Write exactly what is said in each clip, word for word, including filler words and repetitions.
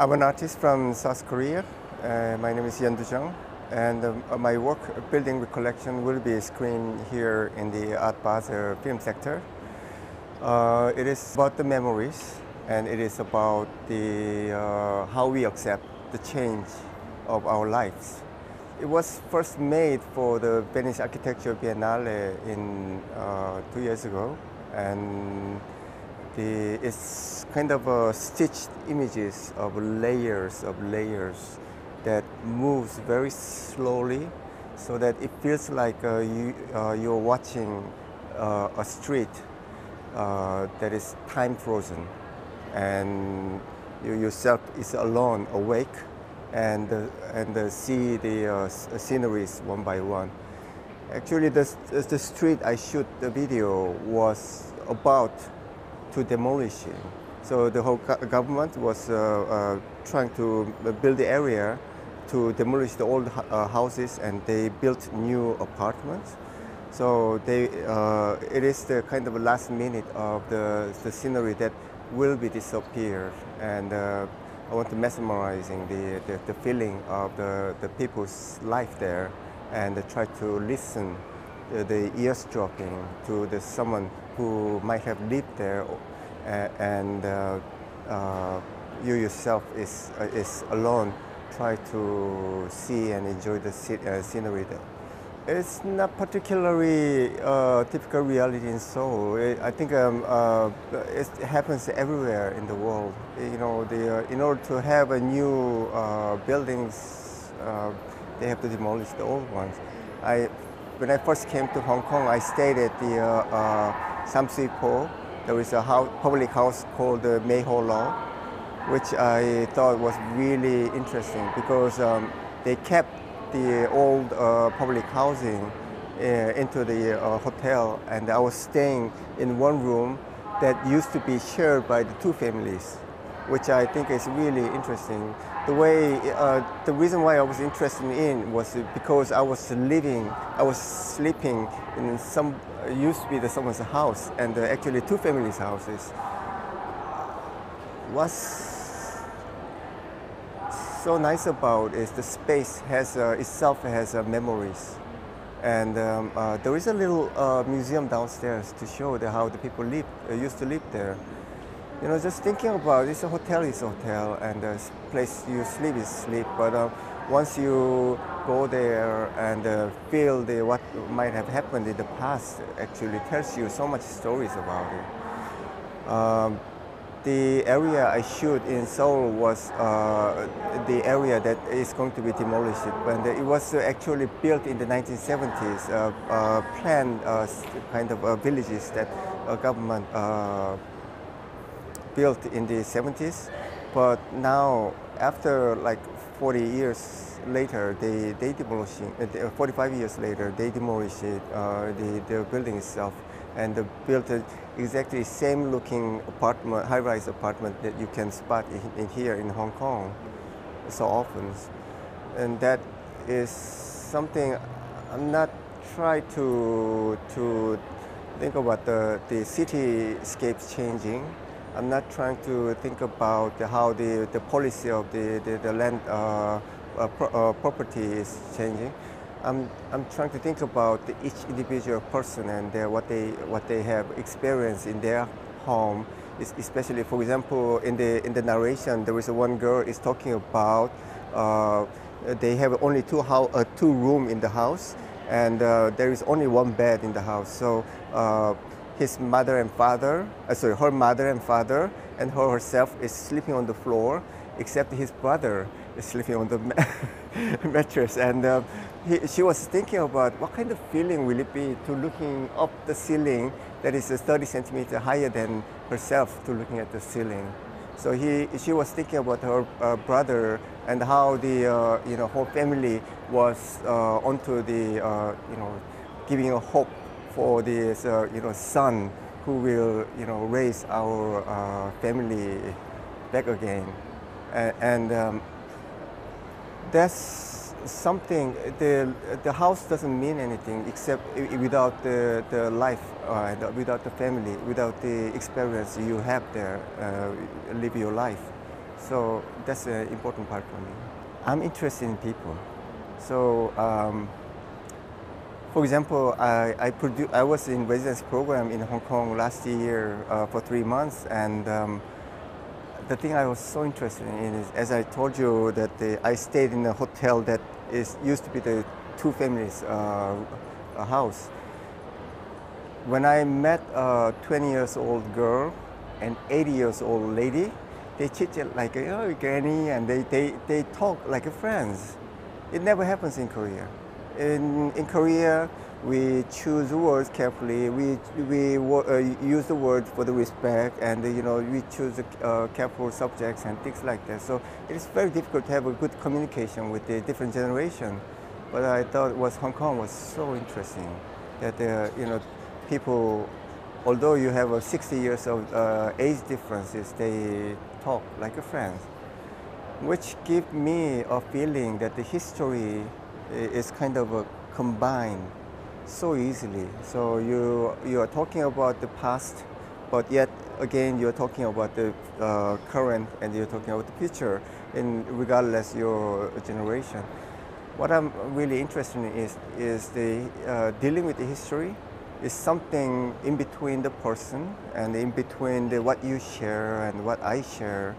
I'm an artist from South Korea. Uh, my name is Yeondoo Jung, and uh, my work, Building Recollections, will be screened here in the Art Basel film sector. Uh, it is about the memories, and it is about the, uh, how we accept the change of our lives. It was first made for the Venice Architecture Biennale in uh, two years ago, and the, it's kind of a stitched images of layers of layers that moves very slowly, so that it feels like uh, you, uh, you're watching uh, a street uh, that is time frozen, and you yourself is alone, awake, and uh, and uh, see the uh, sceneries one by one. Actually, the the street I shoot the video was about to demolish it. So the whole government was uh, uh, trying to build the area to demolish the old uh, houses, and they built new apartments. So they uh, it is the kind of last minute of the the scenery that will be disappeared, and. Uh, I want to mesmerizing the, the, the feeling of the, the people's life there, and try to listen uh, the ears dropping to the someone who might have lived there, uh, and uh, uh, you yourself is, uh, is alone, try to see and enjoy the uh, scenery there. It's not particularly uh, typical reality in Seoul. It, I think um, uh, it happens everywhere in the world. You know, the, uh, in order to have a new uh, buildings, uh, they have to demolish the old ones. I, when I first came to Hong Kong, I stayed at the uh, uh, Sham Shui Po. There is a house, public house called uh, Mei Ho Long, which I thought was really interesting because um, they kept the old uh, public housing uh, into the uh, hotel, and I was staying in one room that used to be shared by the two families, which I think is really interesting. The way, uh, the reason why I was interested in was because I was living, I was sleeping in some, it used to be the someone's house, and uh, actually two families' houses. What's so nice about is the space has uh, itself has uh, memories, and um, uh, there is a little uh, museum downstairs to show the, how the people lived, uh, used to live there. You know, just thinking about it, it's a hotel, it's a hotel, and the place you sleep is sleep. But uh, once you go there and uh, feel the, what might have happened in the past, actually tells you so much stories about it. Um, The area I shoot in Seoul was uh, the area that is going to be demolished. But it was actually built in the nineteen seventies, uh, uh, planned uh, kind of uh, villages that uh, government uh, built in the seventies. But now, after like forty years later, they, they demolishing, uh, forty-five years later, they demolished uh, the, the building itself, and they built a exactly same looking apartment, high-rise apartment that you can spot in, in here in Hong Kong so often. And that is something I'm not trying to, to think about the, the cityscape changing. I'm not trying to think about the, how the, the policy of the, the, the land uh, uh, pro uh, property is changing. I'm, I'm trying to think about each individual person and their, what, they, what they have experienced in their home. It's especially, for example, in the, in the narration, there is a one girl is talking about uh, they have only two, uh, two rooms in the house, and uh, there is only one bed in the house. So uh, his mother and father, uh, sorry, her mother and father, and her herself is sleeping on the floor, except his brother is sleeping on the mattress. And uh, he, she was thinking about what kind of feeling will it be to looking up the ceiling that is thirty centimeters higher than herself, to looking at the ceiling. So he, she was thinking about her uh, brother and how the uh, you know, whole family was uh, onto the uh, you know, giving a hope for this uh, you know, son who will you know, raise our uh, family back again. And, and um, that's something, the, the house doesn't mean anything except without the, the life, uh, without the family, without the experience you have there, uh, live your life. So that's an important part for me. I'm interested in people. So, um, for example, I, I, produ I was in residency program in Hong Kong last year uh, for three months. And um, the thing I was so interested in is, as I told you, that the, I stayed in a hotel that is, used to be the two families uh, house. When I met a twenty years old girl and eighty years old lady, they chit chat like, oh, granny, and they, they, they talk like friends. It never happens in Korea. In, in Korea, we choose words carefully. We, we uh, use the word for the respect, and you know, we choose uh, careful subjects and things like that. So it is very difficult to have a good communication with the different generation. But I thought was Hong Kong was so interesting that uh, you know, people, although you have a sixty years of uh, age differences, they talk like a friend, which give me a feeling that the history is kind of a combined so easily. So you you are talking about the past, but yet again you're talking about the uh, current, and you're talking about the future, in regardless your generation. What I'm really interested in is is the uh, dealing with the history. Is something in between the person and in between the, what you share and what I share.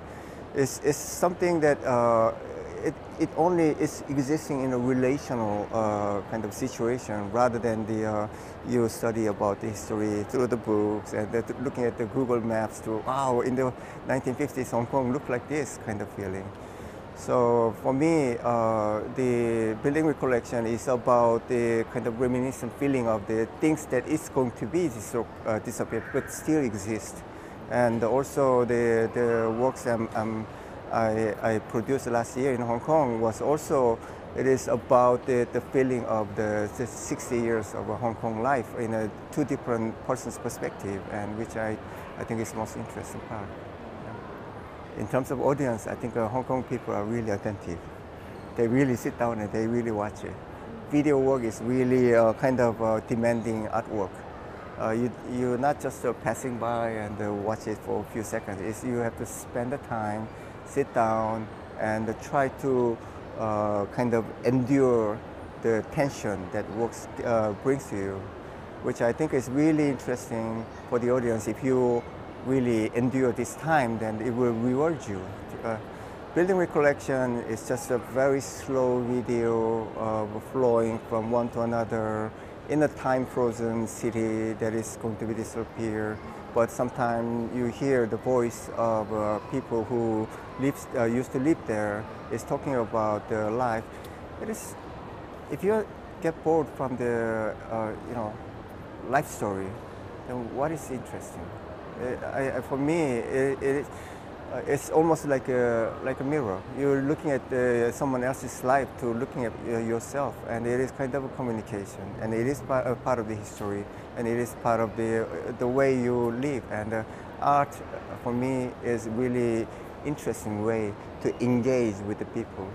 It's, it's something that uh, it, it only is existing in a relational uh, kind of situation, rather than the uh, you study about the history through the books and the, looking at the Google Maps to, wow, in the nineteen fifties Hong Kong looked like this kind of feeling. So for me, uh, the building recollection is about the kind of reminiscent feeling of the things that is going to be dis uh, disappeared but still exist. And also the, the works I'm, I'm, I, I produced last year in Hong Kong was also, it is about the, the feeling of the, the sixty years of a Hong Kong life in a two different persons' perspective, and which I, I think is the most interesting part. In terms of audience, I think uh, Hong Kong people are really attentive. They really sit down and they really watch it. Video work is really uh, kind of uh, demanding artwork. Uh, you, you're not just uh, passing by and uh, watch it for a few seconds. It's, you have to spend the time, sit down, and uh, try to uh, kind of endure the tension that work uh, brings to you, which I think is really interesting for the audience. If you really endure this time, then it will reward you. Uh, building recollection is just a very slow video uh, flowing from one to another in a time-frozen city that is going to be disappear. But sometimes you hear the voice of uh, people who lives, uh, used to live there is talking about their life. It is, if you get bored from the uh, you know, life story, then what is interesting? I, I, for me, it, it, uh, it's almost like a, like a mirror. You're looking at uh, someone else's life to looking at uh, yourself, and it is kind of a communication, and it is part, uh, part of the history, and it is part of the, uh, the way you live. And uh, art, for me, is really interesting way to engage with the people.